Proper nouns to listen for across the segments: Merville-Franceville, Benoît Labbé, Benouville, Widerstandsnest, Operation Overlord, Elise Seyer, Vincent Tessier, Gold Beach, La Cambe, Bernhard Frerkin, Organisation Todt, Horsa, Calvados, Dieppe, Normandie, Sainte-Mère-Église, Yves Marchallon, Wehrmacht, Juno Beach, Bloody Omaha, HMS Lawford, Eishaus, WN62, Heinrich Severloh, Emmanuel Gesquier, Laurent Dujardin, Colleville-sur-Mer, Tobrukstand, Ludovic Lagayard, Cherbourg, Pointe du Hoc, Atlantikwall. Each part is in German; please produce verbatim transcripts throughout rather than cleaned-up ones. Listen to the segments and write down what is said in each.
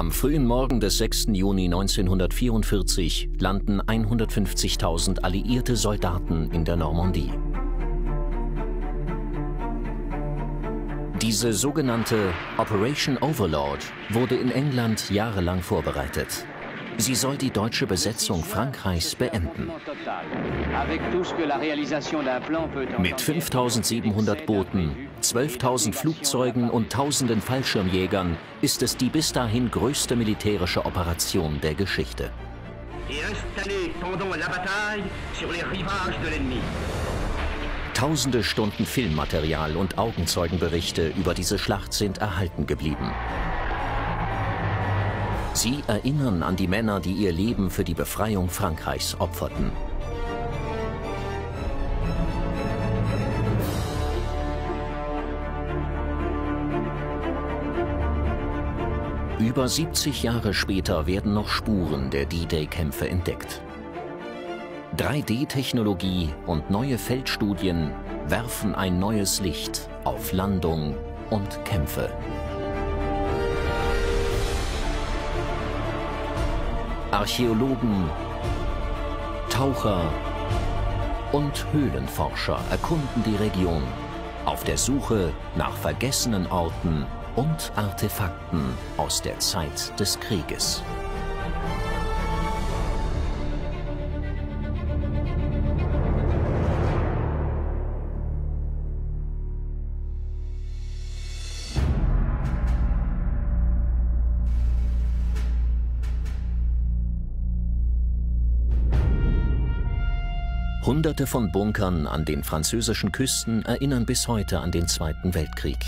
Am frühen Morgen des sechsten Juni neunzehnhundertvierundvierzig landen hundertfünfzigtausend alliierte Soldaten in der Normandie. Diese sogenannte Operation Overlord wurde in England jahrelang vorbereitet. Sie soll die deutsche Besetzung Frankreichs beenden. Mit fünftausendsiebenhundert Booten, zwölftausend Flugzeugen und tausenden Fallschirmjägern ist es die bis dahin größte militärische Operation der Geschichte. Tausende Stunden Filmmaterial und Augenzeugenberichte über diese Schlacht sind erhalten geblieben. Sie erinnern an die Männer, die ihr Leben für die Befreiung Frankreichs opferten. Über siebzig Jahre später werden noch Spuren der D-Day-Kämpfe entdeckt. drei D-Technologie und neue Feldstudien werfen ein neues Licht auf Landung und Kämpfe. Archäologen, Taucher und Höhlenforscher erkunden die Region auf der Suche nach vergessenen Orten und Artefakten aus der Zeit des Krieges. Hunderte von Bunkern an den französischen Küsten erinnern bis heute an den Zweiten Weltkrieg.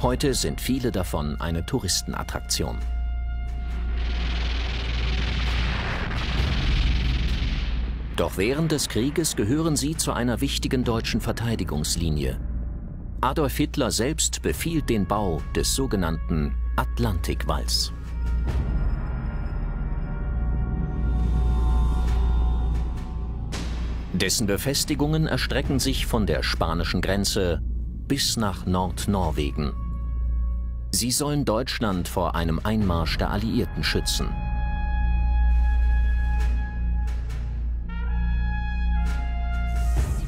Heute sind viele davon eine Touristenattraktion. Doch während des Krieges gehören sie zu einer wichtigen deutschen Verteidigungslinie. Adolf Hitler selbst befiehlt den Bau des sogenannten Atlantikwalls. Dessen Befestigungen erstrecken sich von der spanischen Grenze bis nach Nordnorwegen. Sie sollen Deutschland vor einem Einmarsch der Alliierten schützen.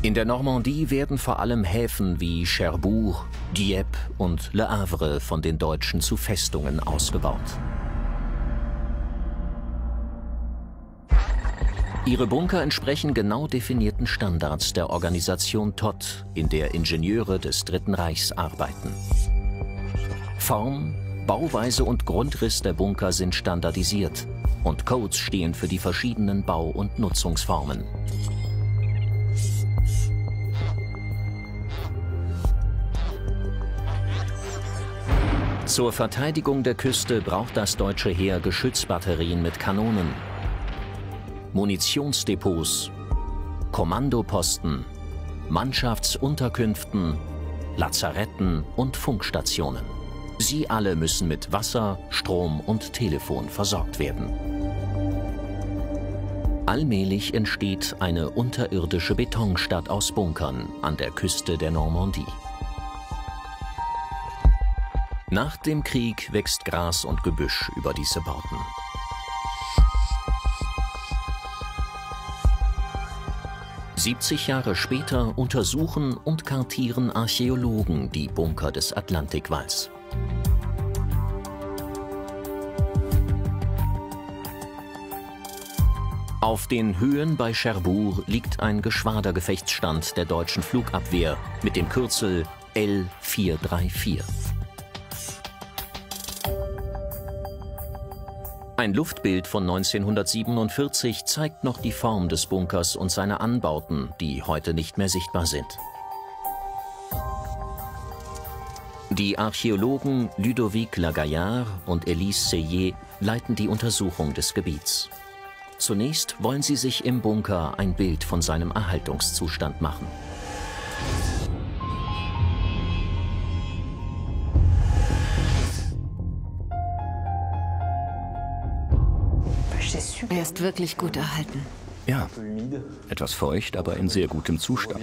In der Normandie werden vor allem Häfen wie Cherbourg, Dieppe und Le Havre von den Deutschen zu Festungen ausgebaut. Ihre Bunker entsprechen genau definierten Standards der Organisation Todt, in der Ingenieure des Dritten Reichs arbeiten. Form, Bauweise und Grundriss der Bunker sind standardisiert und Codes stehen für die verschiedenen Bau- und Nutzungsformen. Zur Verteidigung der Küste braucht das deutsche Heer Geschützbatterien mit Kanonen, Munitionsdepots, Kommandoposten, Mannschaftsunterkünften, Lazaretten und Funkstationen. Sie alle müssen mit Wasser, Strom und Telefon versorgt werden. Allmählich entsteht eine unterirdische Betonstadt aus Bunkern an der Küste der Normandie. Nach dem Krieg wächst Gras und Gebüsch über diese Bauten. siebzig Jahre später untersuchen und kartieren Archäologen die Bunker des Atlantikwalls. Auf den Höhen bei Cherbourg liegt ein Geschwadergefechtsstand der deutschen Flugabwehr mit dem Kürzel L vier drei vier. Ein Luftbild von neunzehnhundertsiebenundvierzig zeigt noch die Form des Bunkers und seine Anbauten, die heute nicht mehr sichtbar sind. Die Archäologen Ludovic Lagayard und Elise Seyer leiten die Untersuchung des Gebiets. Zunächst wollen sie sich im Bunker ein Bild von seinem Erhaltungszustand machen. Er ist wirklich gut erhalten. Ja, etwas feucht, aber in sehr gutem Zustand.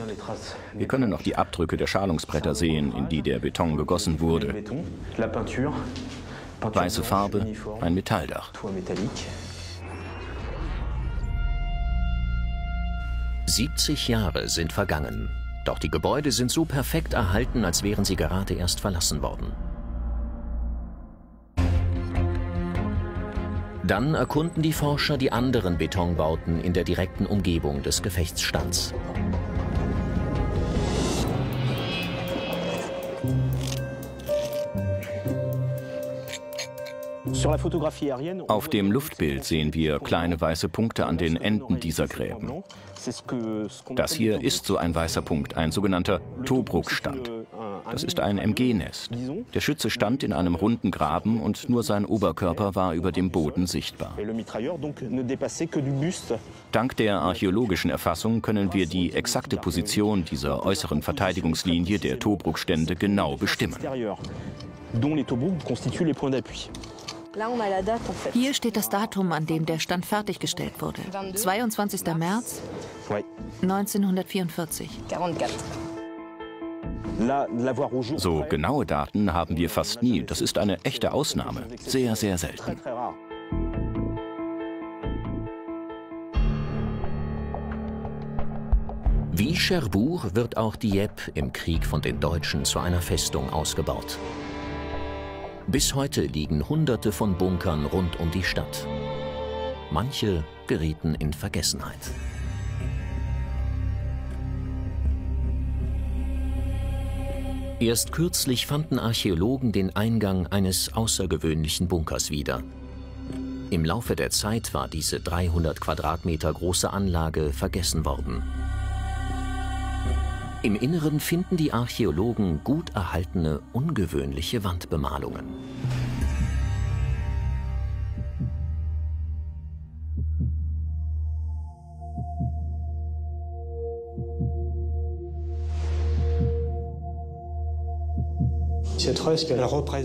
Wir können noch die Abdrücke der Schalungsbretter sehen, in die der Beton gegossen wurde. weiße Farbe, ein Metalldach. siebzig Jahre sind vergangen, doch die Gebäude sind so perfekt erhalten, als wären sie gerade erst verlassen worden. Dann erkunden die Forscher die anderen Betonbauten in der direkten Umgebung des Gefechtsstands. Auf dem Luftbild sehen wir kleine weiße Punkte an den Enden dieser Gräben. Das hier ist so ein weißer Punkt, ein sogenannter Tobrukstand. Das ist ein M G-Nest. Der Schütze stand in einem runden Graben und nur sein Oberkörper war über dem Boden sichtbar. Dank der archäologischen Erfassung können wir die exakte Position dieser äußeren Verteidigungslinie der Tobrukstände genau bestimmen. Hier steht das Datum, an dem der Stand fertiggestellt wurde. zweiundzwanzigster März neunzehnhundertvierundvierzig. So genaue Daten haben wir fast nie. Das ist eine echte Ausnahme. Sehr, sehr selten. Wie Cherbourg wird auch Dieppe im Krieg von den Deutschen zu einer Festung ausgebaut. Bis heute liegen Hunderte von Bunkern rund um die Stadt. Manche gerieten in Vergessenheit. Erst kürzlich fanden Archäologen den Eingang eines außergewöhnlichen Bunkers wieder. Im Laufe der Zeit war diese dreihundert Quadratmeter große Anlage vergessen worden. Im Inneren finden die Archäologen gut erhaltene, ungewöhnliche Wandbemalungen.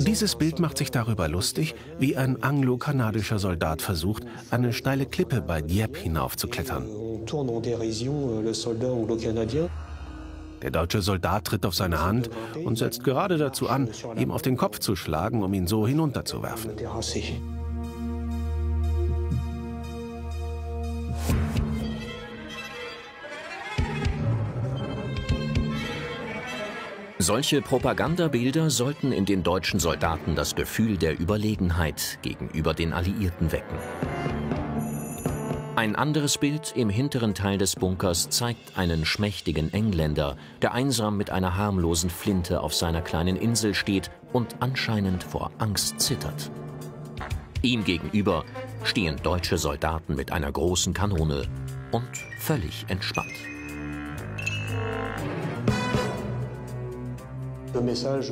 Dieses Bild macht sich darüber lustig, wie ein anglo-kanadischer Soldat versucht, eine steile Klippe bei Dieppe hinaufzuklettern. Der deutsche Soldat tritt auf seine Hand und setzt gerade dazu an, ihm auf den Kopf zu schlagen, um ihn so hinunterzuwerfen. Solche Propagandabilder sollten in den deutschen Soldaten das Gefühl der Überlegenheit gegenüber den Alliierten wecken. Ein anderes Bild im hinteren Teil des Bunkers zeigt einen schmächtigen Engländer, der einsam mit einer harmlosen Flinte auf seiner kleinen Insel steht und anscheinend vor Angst zittert. Ihm gegenüber stehen deutsche Soldaten mit einer großen Kanone und völlig entspannt.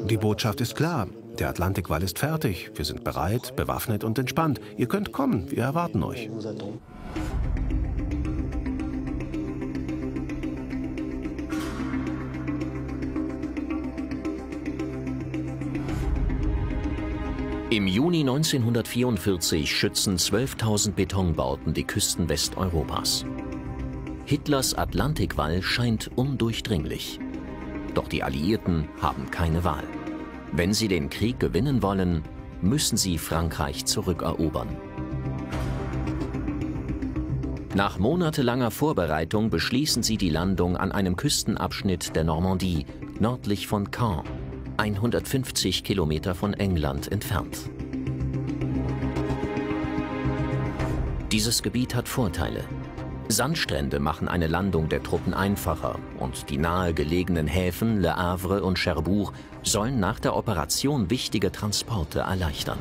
Die Botschaft ist klar. Der Atlantikwall ist fertig. Wir sind bereit, bewaffnet und entspannt. Ihr könnt kommen. Wir erwarten euch. Im Juni neunzehnhundertvierundvierzig schützen zwölftausend Betonbauten die Küsten Westeuropas. Hitlers Atlantikwall scheint undurchdringlich. Doch die Alliierten haben keine Wahl. Wenn sie den Krieg gewinnen wollen, müssen sie Frankreich zurückerobern. Nach monatelanger Vorbereitung beschließen sie die Landung an einem Küstenabschnitt der Normandie, nördlich von Caen, hundertfünfzig Kilometer von England entfernt. Dieses Gebiet hat Vorteile. Sandstrände machen eine Landung der Truppen einfacher und die nahegelegenen Häfen Le Havre und Cherbourg sollen nach der Operation wichtige Transporte erleichtern.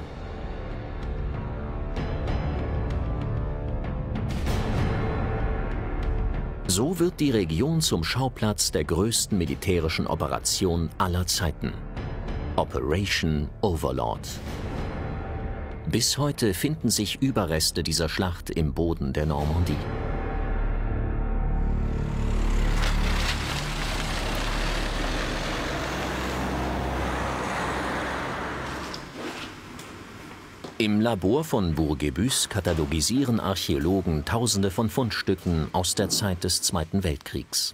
So wird die Region zum Schauplatz der größten militärischen Operation aller Zeiten: Operation Overlord. Bis heute finden sich Überreste dieser Schlacht im Boden der Normandie. Im Labor von Bourguebus katalogisieren Archäologen Tausende von Fundstücken aus der Zeit des Zweiten Weltkriegs.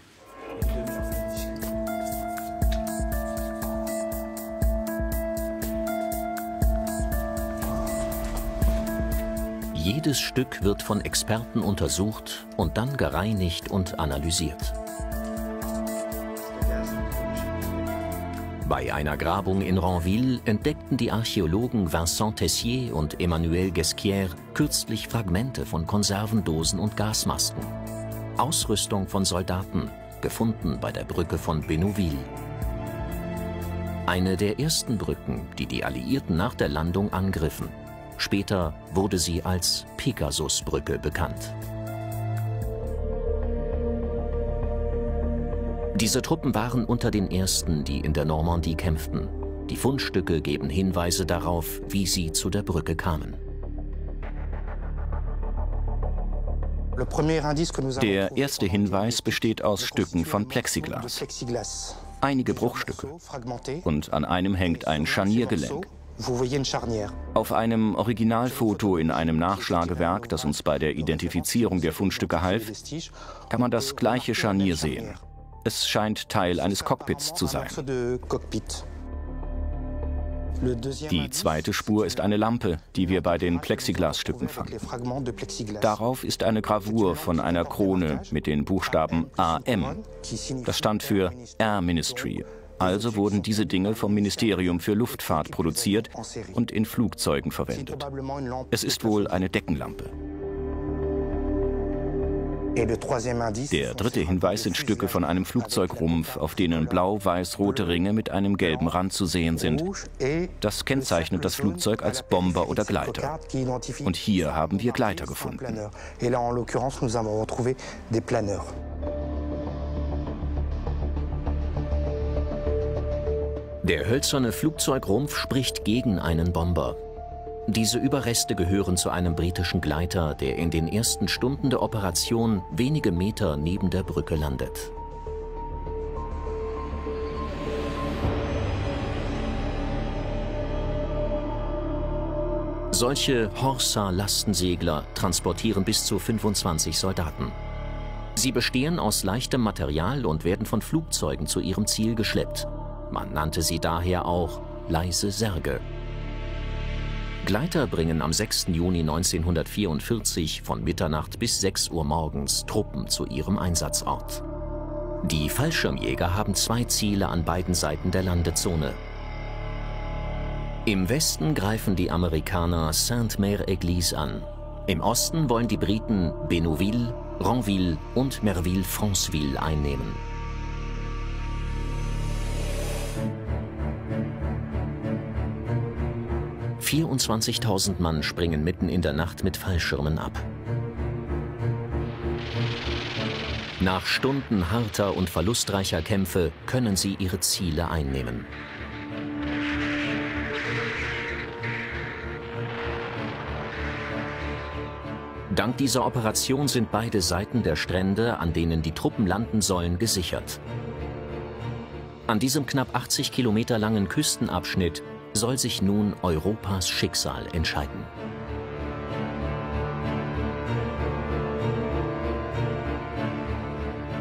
Jedes Stück wird von Experten untersucht und dann gereinigt und analysiert. Bei einer Grabung in Ranville entdeckten die Archäologen Vincent Tessier und Emmanuel Gesquier kürzlich Fragmente von Konservendosen und Gasmasken. Ausrüstung von Soldaten, gefunden bei der Brücke von Benouville. Eine der ersten Brücken, die die Alliierten nach der Landung angriffen. Später wurde sie als Pegasusbrücke bekannt. Diese Truppen waren unter den ersten, die in der Normandie kämpften. Die Fundstücke geben Hinweise darauf, wie sie zu der Brücke kamen. Der erste Hinweis besteht aus Stücken von Plexiglas. Einige Bruchstücke. Und an einem hängt ein Scharniergelenk. Auf einem Originalfoto in einem Nachschlagewerk, das uns bei der Identifizierung der Fundstücke half, kann man das gleiche Scharnier sehen. Es scheint Teil eines Cockpits zu sein. Die zweite Spur ist eine Lampe, die wir bei den Plexiglasstücken fanden. Darauf ist eine Gravur von einer Krone mit den Buchstaben A M. Das stand für Air Ministry. Also wurden diese Dinge vom Ministerium für Luftfahrt produziert und in Flugzeugen verwendet. Es ist wohl eine Deckenlampe. Der dritte Hinweis sind Stücke von einem Flugzeugrumpf, auf denen blau-weiß-rote Ringe mit einem gelben Rand zu sehen sind. Das kennzeichnet das Flugzeug als Bomber oder Gleiter. Und hier haben wir Gleiter gefunden. Der hölzerne Flugzeugrumpf spricht gegen einen Bomber. Diese Überreste gehören zu einem britischen Gleiter, der in den ersten Stunden der Operation wenige Meter neben der Brücke landet. Solche Horsa-Lastensegler transportieren bis zu fünfundzwanzig Soldaten. Sie bestehen aus leichtem Material und werden von Flugzeugen zu ihrem Ziel geschleppt. Man nannte sie daher auch leise Särge. Gleiter bringen am sechsten Juni neunzehnhundertvierundvierzig von Mitternacht bis sechs Uhr morgens Truppen zu ihrem Einsatzort. Die Fallschirmjäger haben zwei Ziele an beiden Seiten der Landezone. Im Westen greifen die Amerikaner Sainte-Mère-Église an. Im Osten wollen die Briten Benouville, Ranville und Merville-Franceville einnehmen. vierundzwanzigtausend Mann springen mitten in der Nacht mit Fallschirmen ab. Nach Stunden harter und verlustreicher Kämpfe können sie ihre Ziele einnehmen. Dank dieser Operation sind beide Seiten der Strände, an denen die Truppen landen sollen, gesichert. An diesem knapp achtzig Kilometer langen Küstenabschnitt soll sich nun Europas Schicksal entscheiden.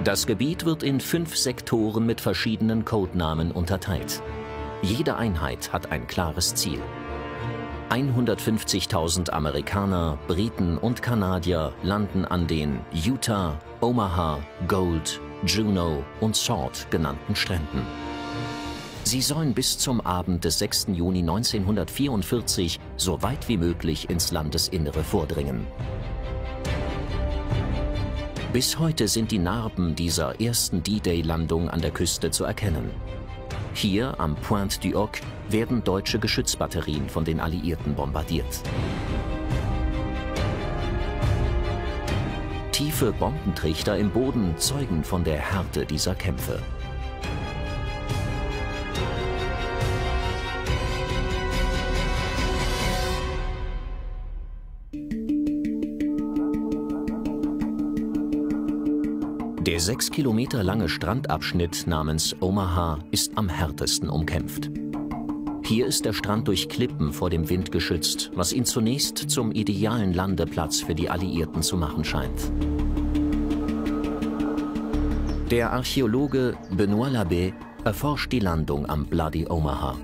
Das Gebiet wird in fünf Sektoren mit verschiedenen Codenamen unterteilt. Jede Einheit hat ein klares Ziel. hundertfünfzigtausend Amerikaner, Briten und Kanadier landen an den Utah, Omaha, Gold, Juno und Sword genannten Stränden. Sie sollen bis zum Abend des sechsten Juni neunzehnhundertvierundvierzig so weit wie möglich ins Landesinnere vordringen. Bis heute sind die Narben dieser ersten D Day-Landung an der Küste zu erkennen. Hier am Pointe du Hoc werden deutsche Geschützbatterien von den Alliierten bombardiert. Tiefe Bombentrichter im Boden zeugen von der Härte dieser Kämpfe. Der sechs Kilometer lange Strandabschnitt namens Omaha ist am härtesten umkämpft. Hier ist der Strand durch Klippen vor dem Wind geschützt, was ihn zunächst zum idealen Landeplatz für die Alliierten zu machen scheint. Der Archäologe Benoît Labbé erforscht die Landung am Bloody Omaha.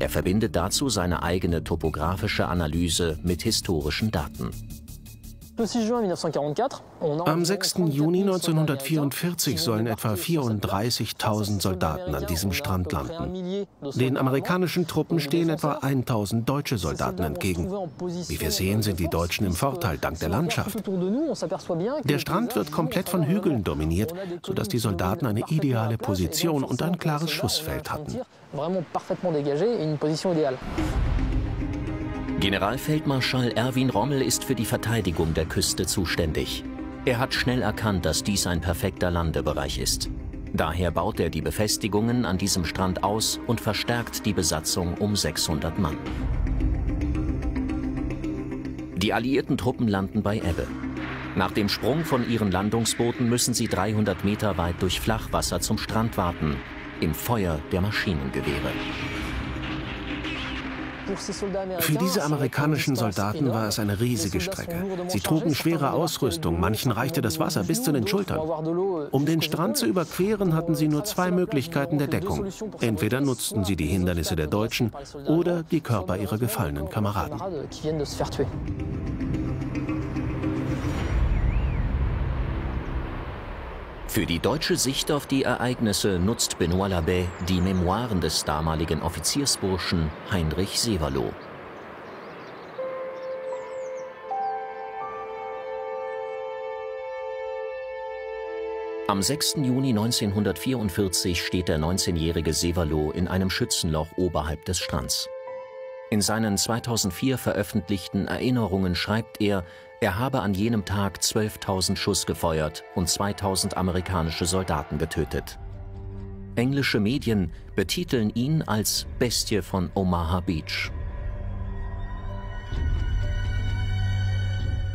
Er verbindet dazu seine eigene topografische Analyse mit historischen Daten. Am sechsten Juni neunzehnhundertvierundvierzig sollen etwa vierunddreißigtausend Soldaten an diesem Strand landen. Den amerikanischen Truppen stehen etwa tausend deutsche Soldaten entgegen. Wie wir sehen, sind die Deutschen im Vorteil dank der Landschaft. Der Strand wird komplett von Hügeln dominiert, sodass die Soldaten eine ideale Position und ein klares Schussfeld hatten. Generalfeldmarschall Erwin Rommel ist für die Verteidigung der Küste zuständig. Er hat schnell erkannt, dass dies ein perfekter Landebereich ist. Daher baut er die Befestigungen an diesem Strand aus und verstärkt die Besatzung um sechshundert Mann. Die alliierten Truppen landen bei Ebbe. Nach dem Sprung von ihren Landungsbooten müssen sie dreihundert Meter weit durch Flachwasser zum Strand warten, im Feuer der Maschinengewehre. Für diese amerikanischen Soldaten war es eine riesige Strecke. Sie trugen schwere Ausrüstung, manchen reichte das Wasser bis zu den Schultern. Um den Strand zu überqueren, hatten sie nur zwei Möglichkeiten der Deckung. Entweder nutzten sie die Hindernisse der Deutschen oder die Körper ihrer gefallenen Kameraden. Für die deutsche Sicht auf die Ereignisse nutzt Benoît Labbé die Memoiren des damaligen Offiziersburschen Heinrich Severloh. Am sechsten Juni neunzehnhundertvierundvierzig steht der neunzehnjährige Severloh in einem Schützenloch oberhalb des Strands. In seinen zweitausendvier veröffentlichten Erinnerungen schreibt er, er habe an jenem Tag zwölftausend Schuss gefeuert und zweitausend amerikanische Soldaten getötet. Englische Medien betiteln ihn als Bestie von Omaha Beach.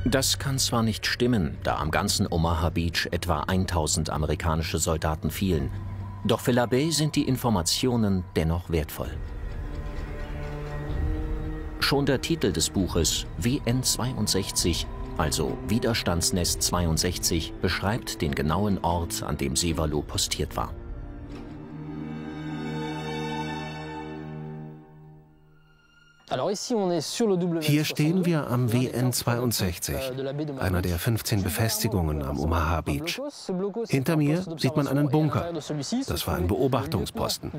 Das kann zwar nicht stimmen, da am ganzen Omaha Beach etwa tausend amerikanische Soldaten fielen, doch für Labbé sind die Informationen dennoch wertvoll. Schon der Titel des Buches W N zweiundsechzig, also Widerstandsnest zweiundsechzig, beschreibt den genauen Ort, an dem Severloh postiert war. Hier stehen wir am W N zweiundsechzig, einer der fünfzehn Befestigungen am Omaha Beach. Hinter mir sieht man einen Bunker. Das war ein Beobachtungsposten.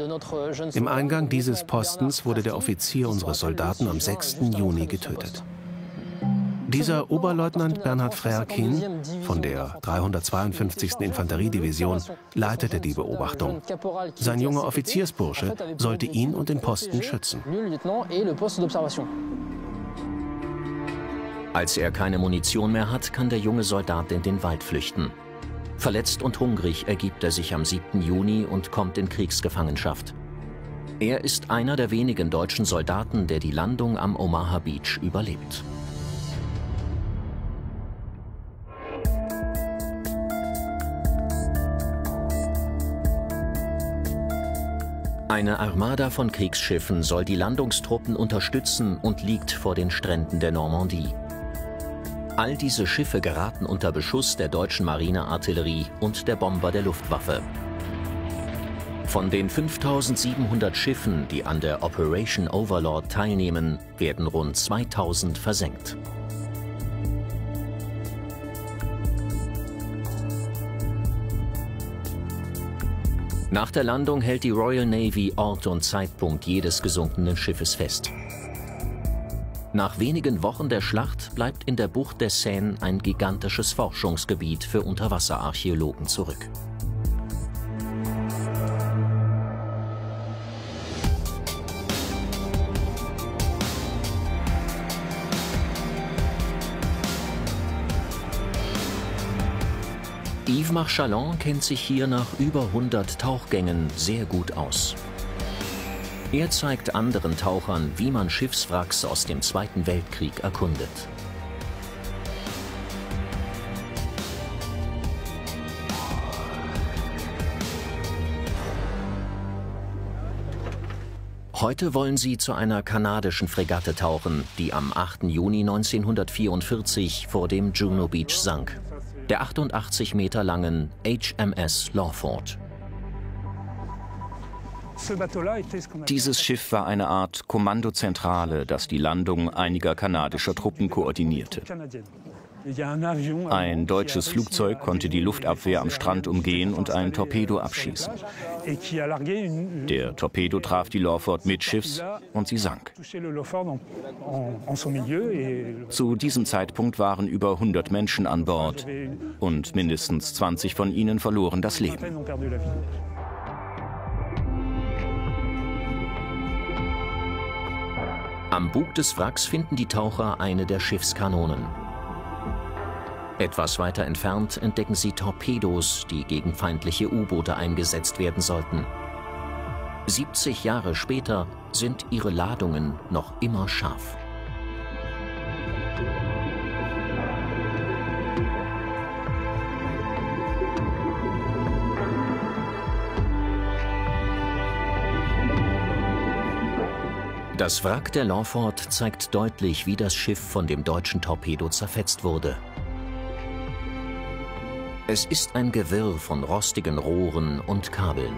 Im Eingang dieses Postens wurde der Offizier unseres Soldaten am sechsten Juni getötet. Dieser Oberleutnant Bernhard Frerkin von der dreihundertzweiundfünfzigsten Infanteriedivision leitete die Beobachtung. Sein junger Offiziersbursche sollte ihn und den Posten schützen. Als er keine Munition mehr hat, kann der junge Soldat in den Wald flüchten. Verletzt und hungrig ergibt er sich am siebten Juni und kommt in Kriegsgefangenschaft. Er ist einer der wenigen deutschen Soldaten, der die Landung am Omaha Beach überlebt. Eine Armada von Kriegsschiffen soll die Landungstruppen unterstützen und liegt vor den Stränden der Normandie. All diese Schiffe geraten unter Beschuss der deutschen Marineartillerie und der Bomber der Luftwaffe. Von den fünftausendsiebenhundert Schiffen, die an der Operation Overlord teilnehmen, werden rund zweitausend versenkt. Nach der Landung hält die Royal Navy Ort und Zeitpunkt jedes gesunkenen Schiffes fest. Nach wenigen Wochen der Schlacht bleibt in der Bucht der Seine ein gigantisches Forschungsgebiet für Unterwasserarchäologen zurück. Yves Marchallon kennt sich hier nach über hundert Tauchgängen sehr gut aus. Er zeigt anderen Tauchern, wie man Schiffswracks aus dem Zweiten Weltkrieg erkundet. Heute wollen sie zu einer kanadischen Fregatte tauchen, die am achten Juni neunzehnhundertvierundvierzig vor dem Juno Beach sank, der achtundachtzig Meter langen H M S Lawford. Dieses Schiff war eine Art Kommandozentrale, das die Landung einiger kanadischer Truppen koordinierte. Ein deutsches Flugzeug konnte die Luftabwehr am Strand umgehen und einen Torpedo abschießen. Der Torpedo traf die Lawford mittschiffs und sie sank. Zu diesem Zeitpunkt waren über hundert Menschen an Bord und mindestens zwanzig von ihnen verloren das Leben. Am Bug des Wracks finden die Taucher eine der Schiffskanonen. Etwas weiter entfernt entdecken sie Torpedos, die gegen feindliche U-Boote eingesetzt werden sollten. siebzig Jahre später sind ihre Ladungen noch immer scharf. Das Wrack der Lawford zeigt deutlich, wie das Schiff von dem deutschen Torpedo zerfetzt wurde. Es ist ein Gewirr von rostigen Rohren und Kabeln.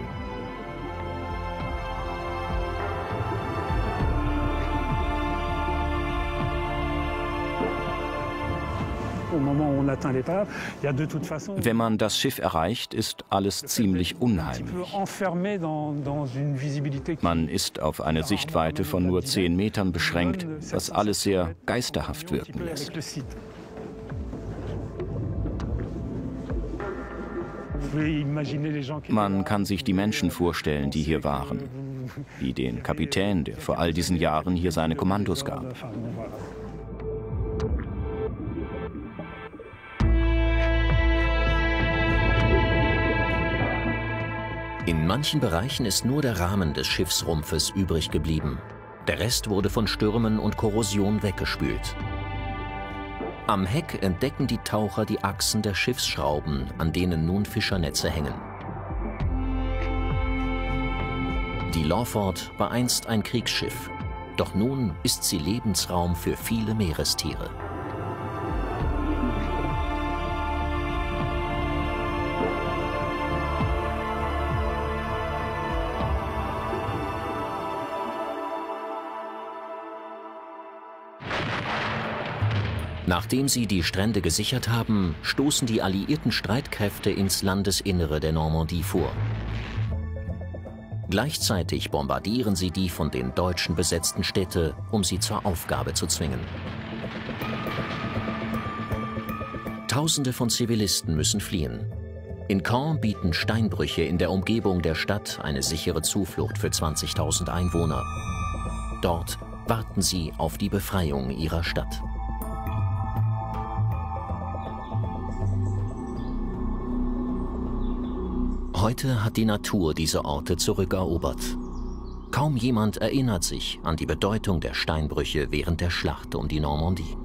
Wenn man das Schiff erreicht, ist alles ziemlich unheimlich. Man ist auf eine Sichtweite von nur zehn Metern beschränkt, was alles sehr geisterhaft wirken lässt. Man kann sich die Menschen vorstellen, die hier waren, wie den Kapitän, der vor all diesen Jahren hier seine Kommandos gab. In manchen Bereichen ist nur der Rahmen des Schiffsrumpfes übrig geblieben. Der Rest wurde von Stürmen und Korrosion weggespült. Am Heck entdecken die Taucher die Achsen der Schiffsschrauben, an denen nun Fischernetze hängen. Die Lawford war einst ein Kriegsschiff, doch nun ist sie Lebensraum für viele Meerestiere. Nachdem sie die Strände gesichert haben, stoßen die alliierten Streitkräfte ins Landesinnere der Normandie vor. Gleichzeitig bombardieren sie die von den Deutschen besetzten Städte, um sie zur Aufgabe zu zwingen. Tausende von Zivilisten müssen fliehen. In Caen bieten Steinbrüche in der Umgebung der Stadt eine sichere Zuflucht für zwanzigtausend Einwohner. Dort warten sie auf die Befreiung ihrer Stadt. Heute hat die Natur diese Orte zurückerobert. Kaum jemand erinnert sich an die Bedeutung der Steinbrüche während der Schlacht um die Normandie.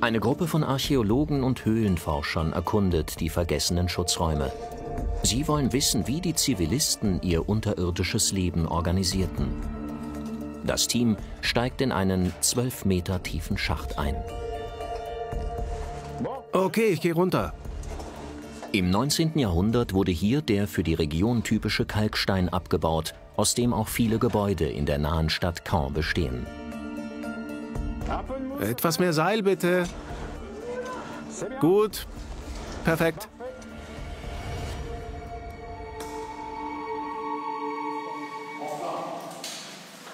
Eine Gruppe von Archäologen und Höhlenforschern erkundet die vergessenen Schutzräume. Sie wollen wissen, wie die Zivilisten ihr unterirdisches Leben organisierten. Das Team steigt in einen zwölf Meter tiefen Schacht ein. Okay, ich gehe runter. Im neunzehnten Jahrhundert wurde hier der für die Region typische Kalkstein abgebaut, aus dem auch viele Gebäude in der nahen Stadt Caen bestehen. Etwas mehr Seil, bitte. Gut. Perfekt.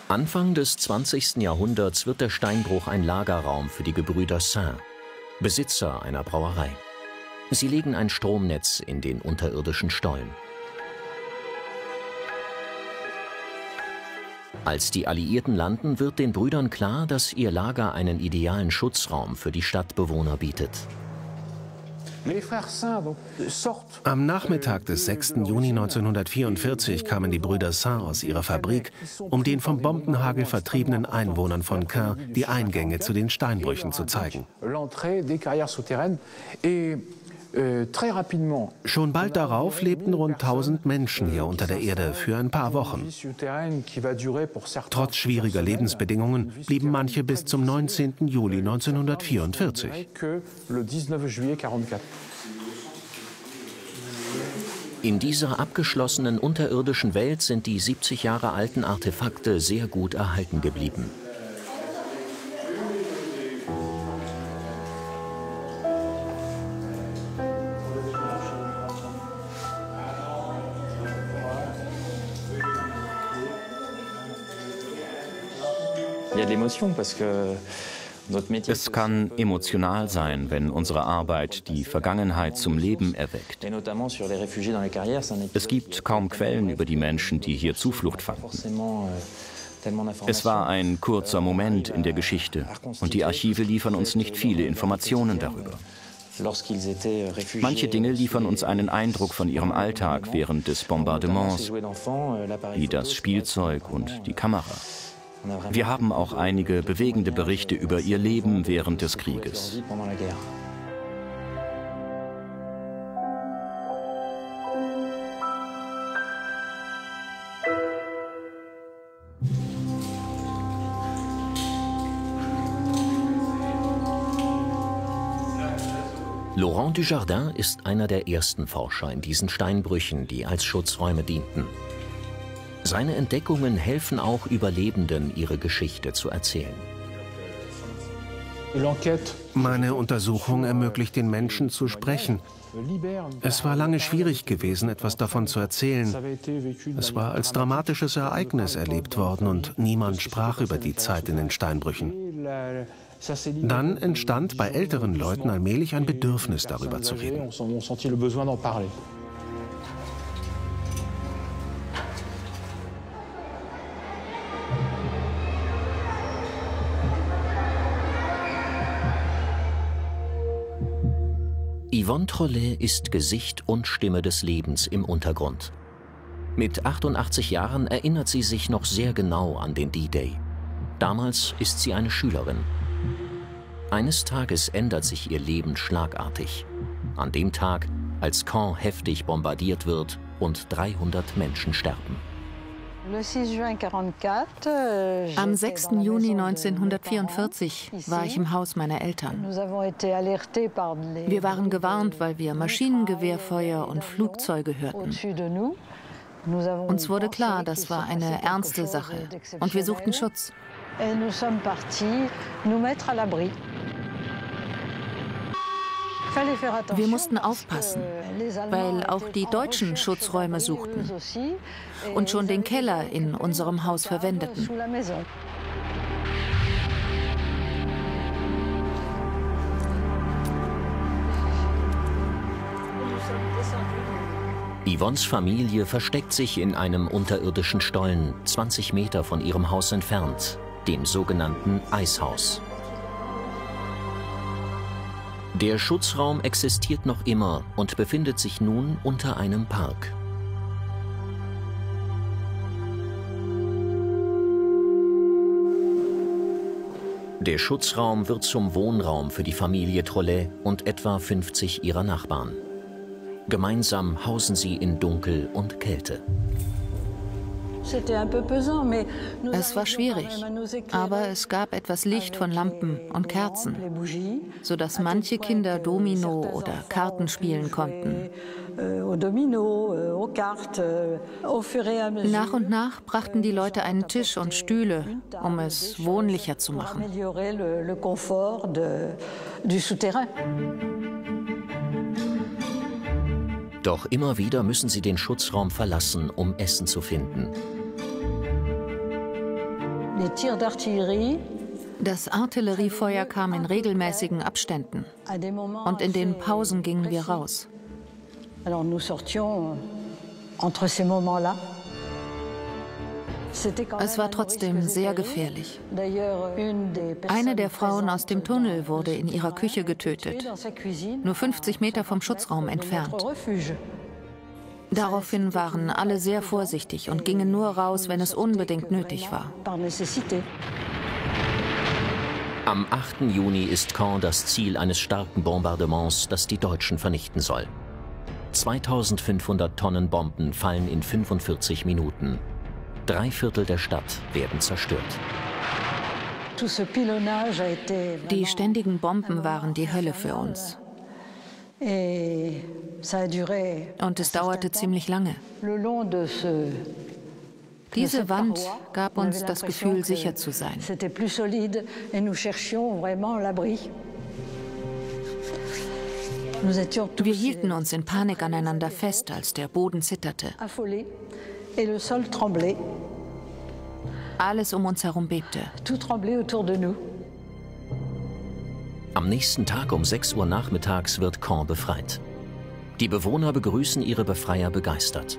Anfang des zwanzigsten Jahrhunderts wird der Steinbruch ein Lagerraum für die Gebrüder Saint. Besitzer einer Brauerei. Sie legen ein Stromnetz in den unterirdischen Stollen. Als die Alliierten landen, wird den Brüdern klar, dass ihr Lager einen idealen Schutzraum für die Stadtbewohner bietet. Am Nachmittag des sechsten Juni neunzehnhundertvierundvierzig kamen die Brüder Saint aus ihrer Fabrik, um den vom Bombenhagel vertriebenen Einwohnern von Caen die Eingänge zu den Steinbrüchen zu zeigen. Schon bald darauf lebten rund tausend Menschen hier unter der Erde für ein paar Wochen. Trotz schwieriger Lebensbedingungen blieben manche bis zum neunzehnten Juli neunzehnhundertvierundvierzig. In dieser abgeschlossenen unterirdischen Welt sind die siebzig Jahre alten Artefakte sehr gut erhalten geblieben. Es kann emotional sein, wenn unsere Arbeit die Vergangenheit zum Leben erweckt. Es gibt kaum Quellen über die Menschen, die hier Zuflucht fanden. Es war ein kurzer Moment in der Geschichte und die Archive liefern uns nicht viele Informationen darüber. Manche Dinge liefern uns einen Eindruck von ihrem Alltag während des Bombardements, wie das Spielzeug und die Kamera. Wir haben auch einige bewegende Berichte über ihr Leben während des Krieges. Laurent Dujardin ist einer der ersten Forscher in diesen Steinbrüchen, die als Schutzräume dienten. Seine Entdeckungen helfen auch Überlebenden, ihre Geschichte zu erzählen. Meine Untersuchung ermöglicht den Menschen zu sprechen. Es war lange schwierig gewesen, etwas davon zu erzählen. Es war als dramatisches Ereignis erlebt worden und niemand sprach über die Zeit in den Steinbrüchen. Dann entstand bei älteren Leuten allmählich ein Bedürfnis, darüber zu reden. Yvonne Trollet ist Gesicht und Stimme des Lebens im Untergrund. Mit achtundachtzig Jahren erinnert sie sich noch sehr genau an den D-Day. Damals ist sie eine Schülerin. Eines Tages ändert sich ihr Leben schlagartig. An dem Tag, als Caen heftig bombardiert wird und dreihundert Menschen sterben. Am sechsten Juni neunzehnhundertvierundvierzig war ich im Haus meiner Eltern. Wir waren gewarnt, weil wir Maschinengewehrfeuer und Flugzeuge hörten. Uns wurde klar, das war eine ernste Sache und wir suchten Schutz. Wir mussten aufpassen, weil auch die Deutschen Schutzräume suchten und schon den Keller in unserem Haus verwendeten. Yvonnes Familie versteckt sich in einem unterirdischen Stollen, zwanzig Meter von ihrem Haus entfernt, dem sogenannten Eishaus. Der Schutzraum existiert noch immer und befindet sich nun unter einem Park. Der Schutzraum wird zum Wohnraum für die Familie Trollet und etwa fünfzig ihrer Nachbarn. Gemeinsam hausen sie in Dunkel und Kälte. Es war schwierig, aber es gab etwas Licht von Lampen und Kerzen, sodass manche Kinder Domino oder Karten spielen konnten. Nach und nach brachten die Leute einen Tisch und Stühle, um es wohnlicher zu machen. Doch immer wieder müssen sie den Schutzraum verlassen, um Essen zu finden. Das Artilleriefeuer kam in regelmäßigen Abständen. Und in den Pausen gingen wir raus. Es war trotzdem sehr gefährlich. Eine der Frauen aus dem Tunnel wurde in ihrer Küche getötet, nur fünfzig Meter vom Schutzraum entfernt. Daraufhin waren alle sehr vorsichtig und gingen nur raus, wenn es unbedingt nötig war. Am achten Juni ist Caen das Ziel eines starken Bombardements, das die Deutschen vernichten soll. zweitausendfünfhundert Tonnen Bomben fallen in fünfundvierzig Minuten. Drei Viertel der Stadt werden zerstört. Die ständigen Bomben waren die Hölle für uns. Und es dauerte ziemlich lange. Diese Wand gab uns das Gefühl, sicher zu sein. Wir hielten uns in Panik aneinander fest, als der Boden zitterte. Alles um uns herum bebte. Am nächsten Tag um sechs Uhr nachmittags wird Caen befreit. Die Bewohner begrüßen ihre Befreier begeistert.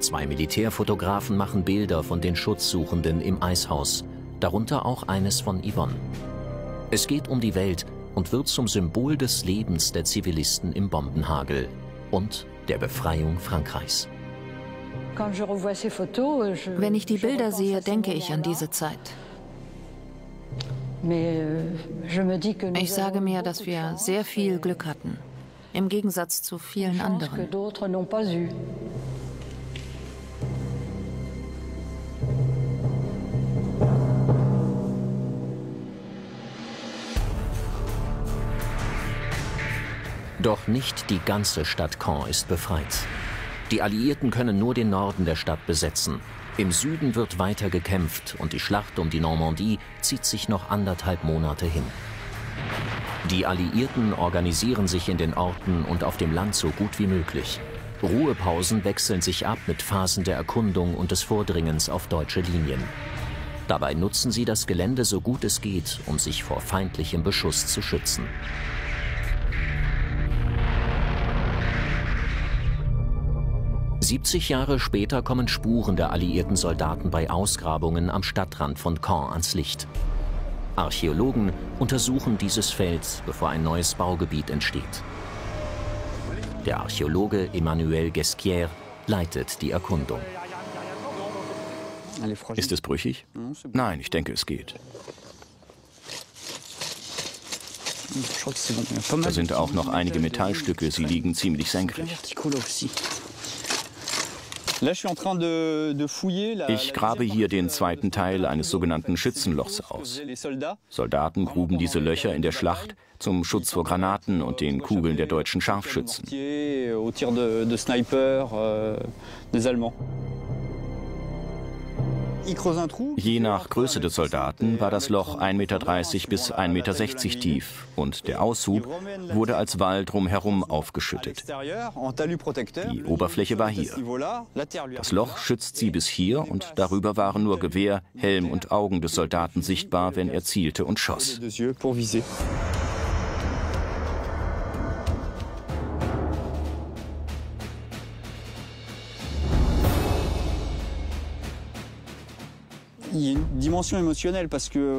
Zwei Militärfotografen machen Bilder von den Schutzsuchenden im Eishaus, darunter auch eines von Yvonne. Es geht um die Welt und wird zum Symbol des Lebens der Zivilisten im Bombenhagel und der Befreiung Frankreichs. Wenn ich die Bilder sehe, denke ich an diese Zeit. Ich sage mir, dass wir sehr viel Glück hatten, im Gegensatz zu vielen anderen. Doch nicht die ganze Stadt Caen ist befreit. Die Alliierten können nur den Norden der Stadt besetzen. Im Süden wird weiter gekämpft und die Schlacht um die Normandie zieht sich noch anderthalb Monate hin. Die Alliierten organisieren sich in den Orten und auf dem Land so gut wie möglich. Ruhepausen wechseln sich ab mit Phasen der Erkundung und des Vordringens auf deutsche Linien. Dabei nutzen sie das Gelände so gut es geht, um sich vor feindlichem Beschuss zu schützen. siebzig Jahre später kommen Spuren der alliierten Soldaten bei Ausgrabungen am Stadtrand von Caen ans Licht. Archäologen untersuchen dieses Feld, bevor ein neues Baugebiet entsteht. Der Archäologe Emmanuel Gesquier leitet die Erkundung. Ist es brüchig? Nein, ich denke, es geht. Da sind auch noch einige Metallstücke, sie liegen ziemlich senkrecht. Ich grabe hier den zweiten Teil eines sogenannten Schützenlochs aus. Soldaten gruben diese Löcher in der Schlacht zum Schutz vor Granaten und den Kugeln der deutschen Scharfschützen. Je nach Größe des Soldaten war das Loch ein Meter dreißig bis ein Meter sechzig tief und der Aushub wurde als Wall drumherum aufgeschüttet. Die Oberfläche war hier. Das Loch schützt sie bis hier und darüber waren nur Gewehr, Helm und Augen des Soldaten sichtbar, wenn er zielte und schoss.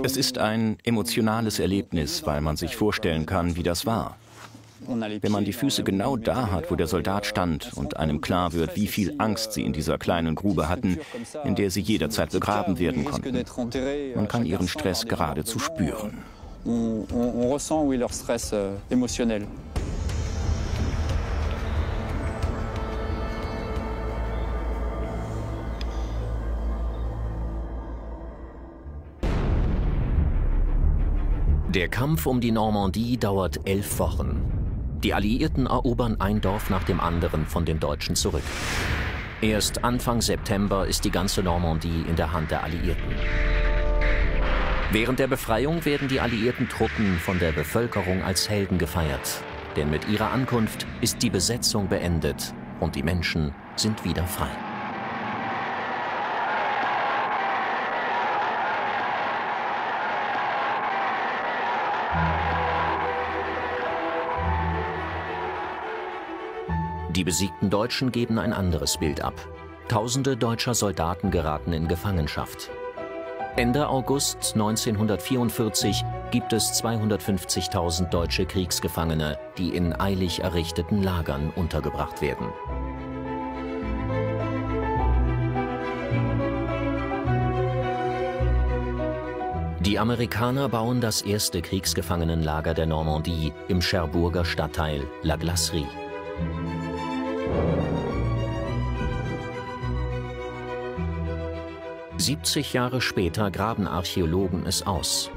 Es ist ein emotionales Erlebnis, weil man sich vorstellen kann, wie das war. Wenn man die Füße genau da hat, wo der Soldat stand und einem klar wird, wie viel Angst sie in dieser kleinen Grube hatten, in der sie jederzeit begraben werden konnten. Man kann ihren Stress geradezu spüren. Der Kampf um die Normandie dauert elf Wochen. Die Alliierten erobern ein Dorf nach dem anderen von den Deutschen zurück. Erst Anfang September ist die ganze Normandie in der Hand der Alliierten. Während der Befreiung werden die alliierten Truppen von der Bevölkerung als Helden gefeiert. Denn mit ihrer Ankunft ist die Besetzung beendet und die Menschen sind wieder frei. Die besiegten Deutschen geben ein anderes Bild ab. Tausende deutscher Soldaten geraten in Gefangenschaft. Ende August neunzehnhundertvierundvierzig gibt es zweihundertfünfzigtausend deutsche Kriegsgefangene, die in eilig errichteten Lagern untergebracht werden. Die Amerikaner bauen das erste Kriegsgefangenenlager der Normandie im Cherbourger Stadtteil La Glacerie. siebzig Jahre später graben Archäologen es aus.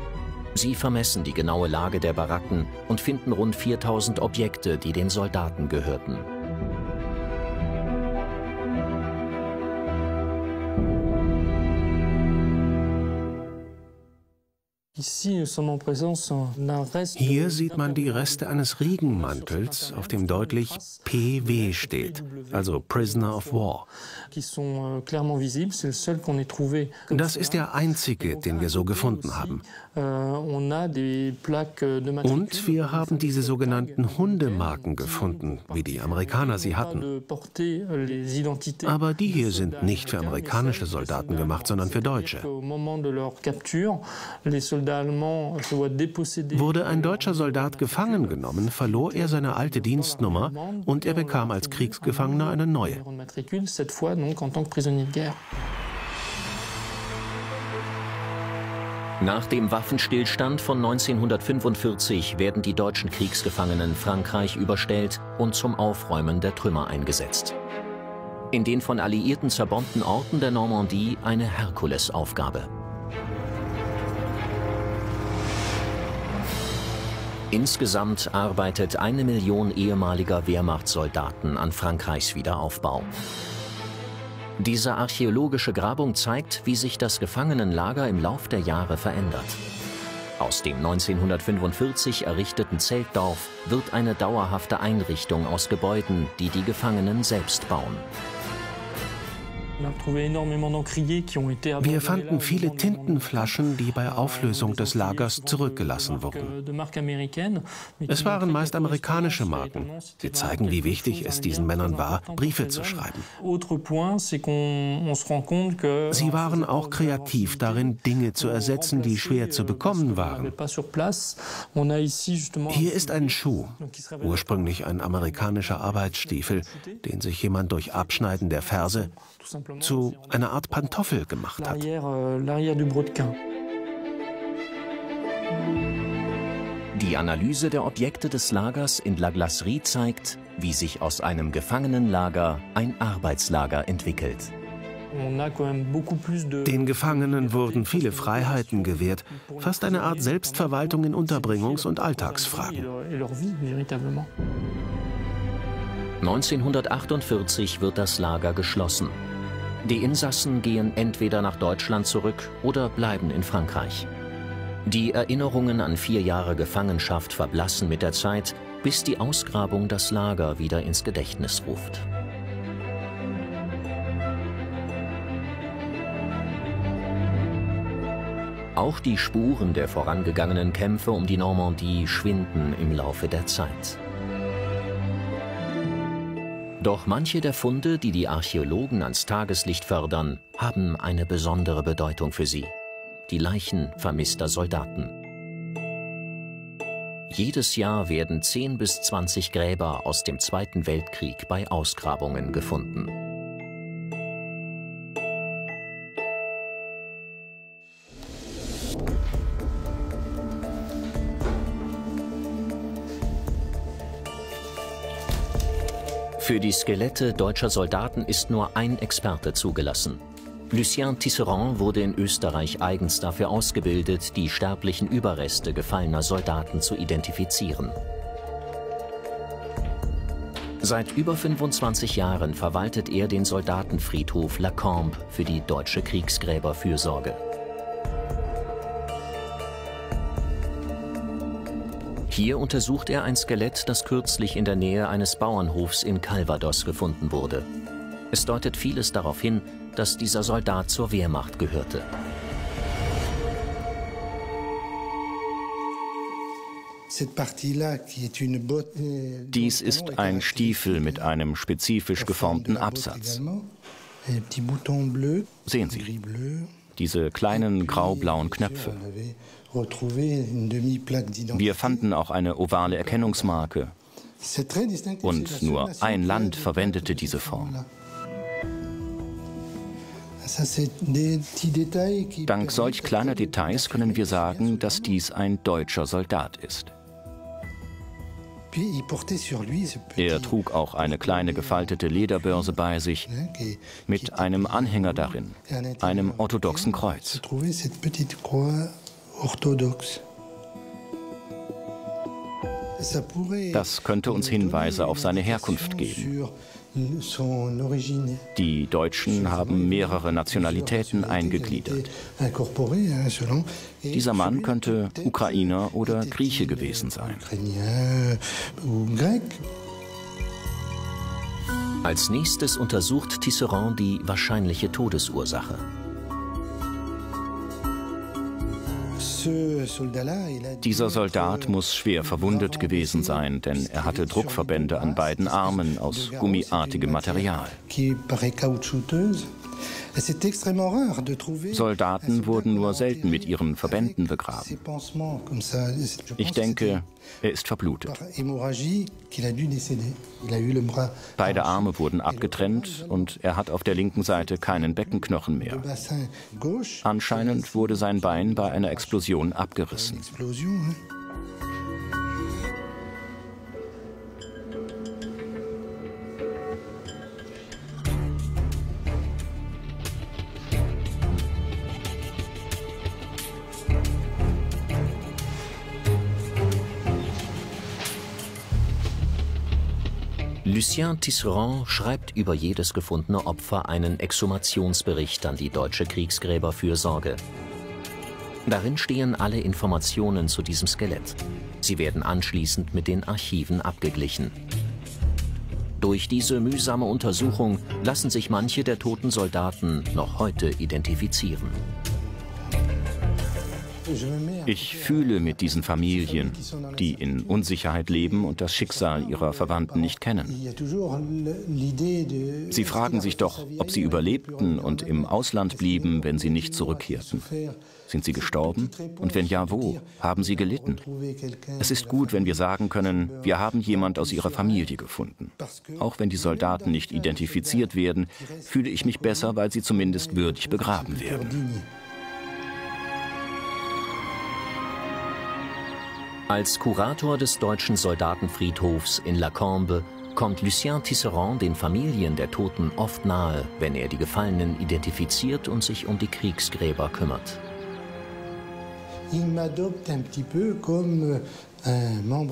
Sie vermessen die genaue Lage der Baracken und finden rund viertausend Objekte, die den Soldaten gehörten. Hier sieht man die Reste eines Regenmantels, auf dem deutlich P W steht, also Prisoner of War. Das ist der einzige, den wir so gefunden haben. Und wir haben diese sogenannten Hundemarken gefunden, wie die Amerikaner sie hatten. Aber die hier sind nicht für amerikanische Soldaten gemacht, sondern für Deutsche. Wurde ein deutscher Soldat gefangen genommen, verlor er seine alte Dienstnummer und er bekam als Kriegsgefangener eine neue. Nach dem Waffenstillstand von neunzehnhundertfünfundvierzig werden die deutschen Kriegsgefangenen Frankreich überstellt und zum Aufräumen der Trümmer eingesetzt. In den von Alliierten zerbombten Orten der Normandie eine Herkulesaufgabe. Insgesamt arbeitet eine Million ehemaliger Wehrmachtssoldaten an Frankreichs Wiederaufbau. Diese archäologische Grabung zeigt, wie sich das Gefangenenlager im Lauf der Jahre verändert. Aus dem neunzehnhundertfünfundvierzig errichteten Zeltdorf wird eine dauerhafte Einrichtung aus Gebäuden, die die Gefangenen selbst bauen. Wir fanden viele Tintenflaschen, die bei Auflösung des Lagers zurückgelassen wurden. Es waren meist amerikanische Marken. Sie zeigen, wie wichtig es diesen Männern war, Briefe zu schreiben. Sie waren auch kreativ darin, Dinge zu ersetzen, die schwer zu bekommen waren. Hier ist ein Schuh, ursprünglich ein amerikanischer Arbeitsstiefel, den sich jemand durch Abschneiden der Ferse zu einer Art Pantoffel gemacht hat. Die Analyse der Objekte des Lagers in La Glacerie zeigt, wie sich aus einem Gefangenenlager ein Arbeitslager entwickelt. Den Gefangenen wurden viele Freiheiten gewährt, fast eine Art Selbstverwaltung in Unterbringungs- und Alltagsfragen. neunzehnhundertachtundvierzig wird das Lager geschlossen. Die Insassen gehen entweder nach Deutschland zurück oder bleiben in Frankreich. Die Erinnerungen an vier Jahre Gefangenschaft verblassen mit der Zeit, bis die Ausgrabung das Lager wieder ins Gedächtnis ruft. Auch die Spuren der vorangegangenen Kämpfe um die Normandie schwinden im Laufe der Zeit. Doch manche der Funde, die die Archäologen ans Tageslicht fördern, haben eine besondere Bedeutung für sie. Die Leichen vermisster Soldaten. Jedes Jahr werden zehn bis zwanzig Gräber aus dem Zweiten Weltkrieg bei Ausgrabungen gefunden. Für die Skelette deutscher Soldaten ist nur ein Experte zugelassen. Lucien Tisserand wurde in Österreich eigens dafür ausgebildet, die sterblichen Überreste gefallener Soldaten zu identifizieren. Seit über fünfundzwanzig Jahren verwaltet er den Soldatenfriedhof La Cambe für die deutsche Kriegsgräberfürsorge. Hier untersucht er ein Skelett, das kürzlich in der Nähe eines Bauernhofs in Calvados gefunden wurde. Es deutet vieles darauf hin, dass dieser Soldat zur Wehrmacht gehörte. Dies ist ein Stiefel mit einem spezifisch geformten Absatz. Sehen Sie, diese kleinen graublauen Knöpfe. Wir fanden auch eine ovale Erkennungsmarke und nur ein Land verwendete diese Form. Dank solch kleiner Details können wir sagen, dass dies ein deutscher Soldat ist. Er trug auch eine kleine gefaltete Lederbörse bei sich mit einem Anhänger darin, einem orthodoxen Kreuz. Das könnte uns Hinweise auf seine Herkunft geben. Die Deutschen haben mehrere Nationalitäten eingegliedert. Dieser Mann könnte Ukrainer oder Grieche gewesen sein. Als nächstes untersucht Tisserand die wahrscheinliche Todesursache. Dieser Soldat muss schwer verwundet gewesen sein, denn er hatte Druckverbände an beiden Armen aus gummiartigem Material. Soldaten wurden nur selten mit ihren Verbänden begraben. Ich denke, er ist verblutet. Beide Arme wurden abgetrennt und er hat auf der linken Seite keinen Beckenknochen mehr. Anscheinend wurde sein Bein bei einer Explosion abgerissen. Lucien Tisserand schreibt über jedes gefundene Opfer einen Exhumationsbericht an die Deutsche Kriegsgräberfürsorge. Darin stehen alle Informationen zu diesem Skelett. Sie werden anschließend mit den Archiven abgeglichen. Durch diese mühsame Untersuchung lassen sich manche der toten Soldaten noch heute identifizieren. Ich fühle mit diesen Familien, die in Unsicherheit leben und das Schicksal ihrer Verwandten nicht kennen. Sie fragen sich doch, ob sie überlebten und im Ausland blieben, wenn sie nicht zurückkehrten. Sind sie gestorben? Und wenn ja, wo? Haben sie gelitten? Es ist gut, wenn wir sagen können, wir haben jemand aus ihrer Familie gefunden. Auch wenn die Soldaten nicht identifiziert werden, fühle ich mich besser, weil sie zumindest würdig begraben werden. Als Kurator des deutschen Soldatenfriedhofs in La Cambe kommt Lucien Tisserand den Familien der Toten oft nahe, wenn er die Gefallenen identifiziert und sich um die Kriegsgräber kümmert.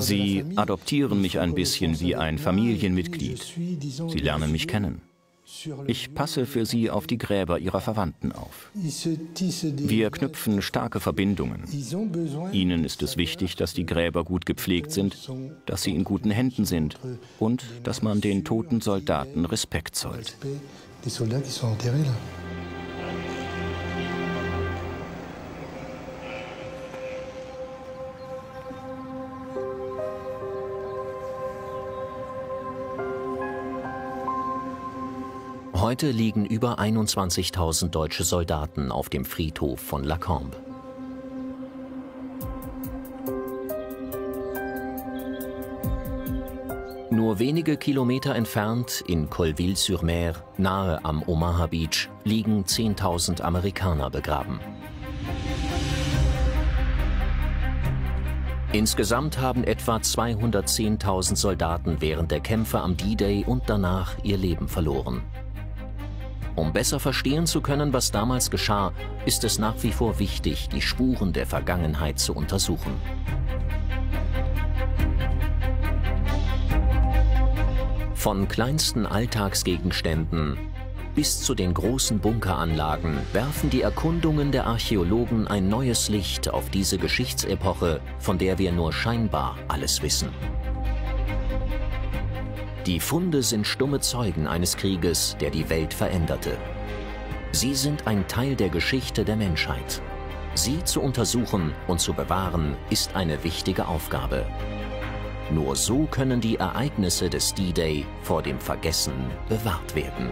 Sie adoptieren mich ein bisschen wie ein Familienmitglied. Sie lernen mich kennen. Ich passe für sie auf die Gräber ihrer Verwandten auf. Wir knüpfen starke Verbindungen. Ihnen ist es wichtig, dass die Gräber gut gepflegt sind, dass sie in guten Händen sind und dass man den toten Soldaten Respekt zollt. Heute liegen über einundzwanzigtausend deutsche Soldaten auf dem Friedhof von La Cambe. Nur wenige Kilometer entfernt, in Colleville-sur-Mer, nahe am Omaha Beach, liegen zehntausend Amerikaner begraben. Insgesamt haben etwa zweihundertzehntausend Soldaten während der Kämpfe am D Day und danach ihr Leben verloren. Um besser verstehen zu können, was damals geschah, ist es nach wie vor wichtig, die Spuren der Vergangenheit zu untersuchen. Von kleinsten Alltagsgegenständen bis zu den großen Bunkeranlagen werfen die Erkundungen der Archäologen ein neues Licht auf diese Geschichtsepoche, von der wir nur scheinbar alles wissen. Die Funde sind stumme Zeugen eines Krieges, der die Welt veränderte. Sie sind ein Teil der Geschichte der Menschheit. Sie zu untersuchen und zu bewahren, ist eine wichtige Aufgabe. Nur so können die Ereignisse des D Day vor dem Vergessen bewahrt werden.